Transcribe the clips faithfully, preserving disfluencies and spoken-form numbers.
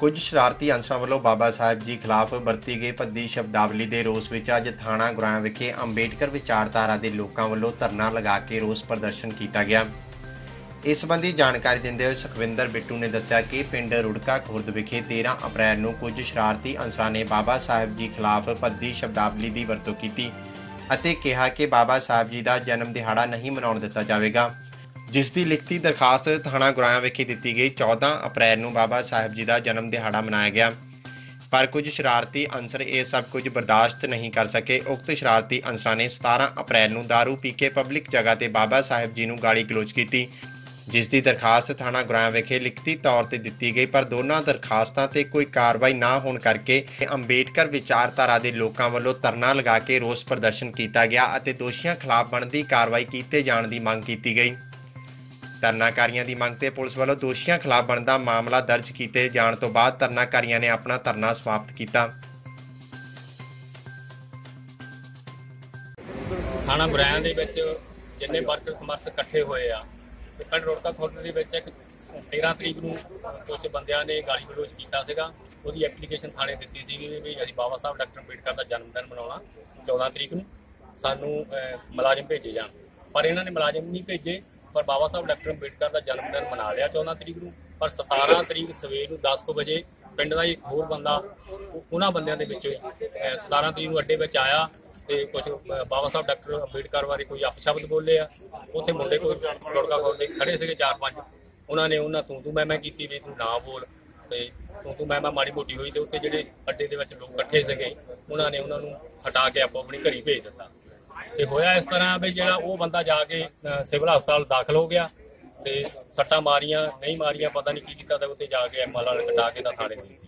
कुछ शरारती अंसर वालों बाबा साहब जी खिलाफ बरती गई भद्दी शब्दावली के रोस में अज थाना गोराया विखे अंबेडकर विचारधारा के लोगों वालों धरना लगा के रोस प्रदर्शन किया गया। इस संबंधी जानकारी देते हुए सुखविंदर बिटू ने दस्सिया कि पिंड रुड़का खुर्द विखे तेरह अप्रैल को कुछ शरारती अंसर ने बाबा साहब जी खिलाफ भद्दी शब्दावली की वरतों की अते कहा कि बाबा साहब जी का जन्म दिहाड़ा नहीं मना दिता जाएगा, जिसकी लिखती दरखास्त थाना गुया विखे दी गई। चौदह अप्रैल को बाबा साहब जी का जन्म दिहाड़ा मनाया गया, पर कुछ शरारती अंसर ये सब कुछ बर्दाश्त नहीं कर सके। उक्त शरारती अंसर ने सत्रह अप्रैल को दारू पी के पब्लिक जगह पर बाबा साहब जी को गाली गलोच की, जिसकी दरखास्त थाना गुराया विखे लिखती तौर पर दी गई, पर दोनों दरखास्तों पर कोई कार्रवाई ना होने करके अंबेडकर विचारधारा के लोगों वालों धरना लगा के रोस प्रदर्शन किया गया और दोषियों खिलाफ बनती कार्रवाई किए जाने की मांग की गई। धरनाकारियों की मांग से पुलिस वालों दोषियों खिलाफ बनता मामला दर्ज किए जाने तो बाद धरनाकारियों ने अपना धरना समाप्त किया। थाना गुराया दे विच जिन्ने वर्कर समर्थक इकट्ठे हुए आ पिंड रुड़का खुर्द के विच एक तेरह तरीक को कुछ बंदियां ने गाली गलोच किया सीगा। उसकी एप्लीकेशन थाने दी सी भी असीं बाबा साहब डॉक्टर अंबेडकर का जन्मदिन मनाउणा चौदह तरीक को सानू मुलाजम भेजे जाण, पर इन्हां ने मुलाजम नहीं भेजे। पर बाबा साहब डॉक्टर अंबेडकर का जन्मदिन मना लिया चौदह तरीक को, पर सत्रह तरीक सवेर को दस बजे पिंड का एक होर बंदा उन्हां बंदियां दे विचों सत्रह तरीक को अड्डे विच आया ਤੇ ਕੁਝ ਬਾਬਾ ਸਾਹਿਬ ਡਾਕਟਰ ਅੰਬੇਡਕਰ ਬਾਰੇ ਕੋਈ ਅਪਸ਼ਬਦ ਬੋਲੇ ਆ। ਉੱਥੇ ਮੁੰਡੇ ਕੋਈ ਲੜਕਾ ਖੋਲਦੇ ਖੜੇ ਸੀਗੇ ਚਾਰ ਪੰਜ, ਉਹਨਾਂ ਨੇ ਉਹਨਾਂ ਤੂੰ ਤੂੰ ਮੈਂ ਮੈਂ ਕੀਤੀ ਵੀ ਤੂੰ ਨਾ ਬੋਲ ਤੇ ਤੂੰ ਤੂੰ ਮੈਂ ਮੈਂ ਮਾੜੀ ਮੋਟੀ ਹੋਈ ਤੇ ਉੱਥੇ ਜਿਹੜੇ ਅੱਡੇ ਦੇ ਵਿੱਚ ਲੋਕ ਇਕੱਠੇ ਸੀਗੇ ਉਹਨਾਂ ਨੇ ਉਹਨਾਂ ਨੂੰ ਹਟਾ ਕੇ ਆਪੋ ਆਪਣੀ ਘਰੀ ਭੇਜ ਦਿੱਤਾ। ਤੇ ਹੋਇਆ ਇਸ ਤਰ੍ਹਾਂ ਵੀ ਜਿਹੜਾ ਉਹ ਬੰਦਾ ਜਾ ਕੇ ਸਿਵਲ ਹਸਪਤਾਲ ਦਾਖਲ ਹੋ ਗਿਆ ਤੇ ਸੱਟਾਂ ਮਾਰੀਆਂ ਨਹੀਂ ਮਾਰੀਆਂ ਪਤਾ ਨਹੀਂ ਕੀ ਕੀਤਾ ਤੇ ਉੱਥੇ ਜਾ ਕੇ ਐਮਐਲ ਵਾਲੇ ਕਟਾ ਕੇ ਨਾ ਥਾਣੇ ਦੇ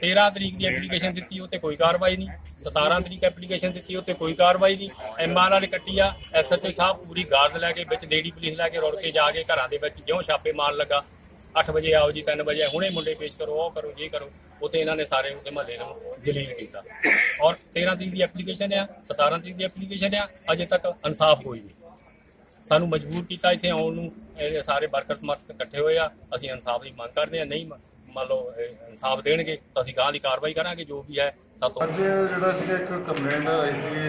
तेरह तरीक की एप्लीकेशन दी उत्ते कोई कार्रवाई नहीं, सतारा तरीक एप्लीकेशन दी उत्ते कोई कार्रवाई नहीं। एम आर आल कट्टी आ एस एच ओ साहब पूरी गार्ड लैके लेडी पुलिस लैके रुड़ के जाके घर के ज्यों छापे मार लगा अठ बजे आओ जी तीन बजे हुणे मुंडे पेश करो ओ करो ये करो उत्ते इन्होंने सारे उत्ते महल्ले नूं जलील कीता। और तेरह तरीक की एप्लीकेशन आ सतारा तरीक की एप्लीकेशन आ अजे तक इंसाफ कोई नहीं। सानू मजबूर किया इत्थे आउण नूं, सारे वर्कर समर्थक इकट्ठे होए आ। असीं इंसाफ की मंग करदे आ, नहीं मान लो इंसाफ देणगे तो असीं गांह दी कार्रवाई करांगे जो भी है। सब अज जिहड़ा सीगा एक कंप्लेंट आई सी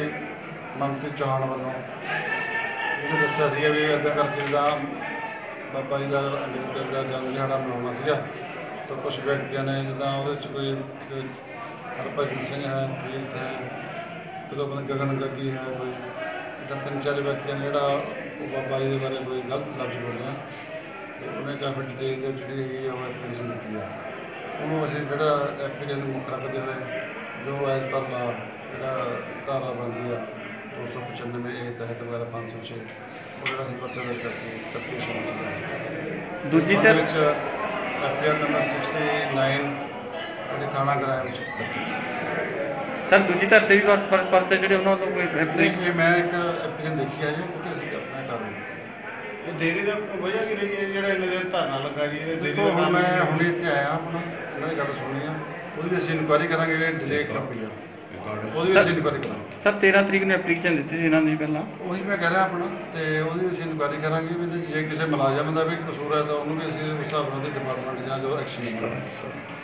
मनप्रीत चौहान वालों जो दस्सिया सीगा भी इदां करके जिदा बाबा जी का अंबेडकर का जन्म दिहाड़ा मनाउणा सीगा तो कुछ व्यक्तियों ने जिदा उहदे कोई हरभजन सिंह है प्रीत है तो गगन गगी है कोई इदां तीन चार व्यक्तियों ने जिहड़ा बाबा जी के बारे कोई गलत लफ्ज बोले उन्हें काफ़ी डिटेल से जी है वो एप्लीकेशन दी है। उन्होंने असं जो एप्लीकेशन मुख रखते हुए जो एज पर ला जो धारा बनती है दो सौ पचानवे ए तहत वगैरह पाँच सौ छे वो पता करके तफ्तीश है। दूजी एफआईआर नंबर सिक्सटी नाइन जी थाना ग्राम सर दूजी धरते भी परचे जो उन्होंने मैं एक एप्लीकेशन देखी है जी उसे अपना कर देरी का वजह की रही है जो इन्ने दिन धरना लगा रही है। देखो हम मैं हम इतने आया अपना इन्होंने गल सुनी है वो भी असं इनकुआरी करा डिले करवाई है वो भी असं इनकुआरी करा सर तेरह तरीक ने एप्लीकेशन दी इन्होंने पहला उ मैं कह रहा अपना तो वो भी असं इनकुआरी करा भी जे किसी मुलाजम का भी कसूर है तो उन्होंने भी असं उस हिसाब से डिपार्टमेंट जो एक्शन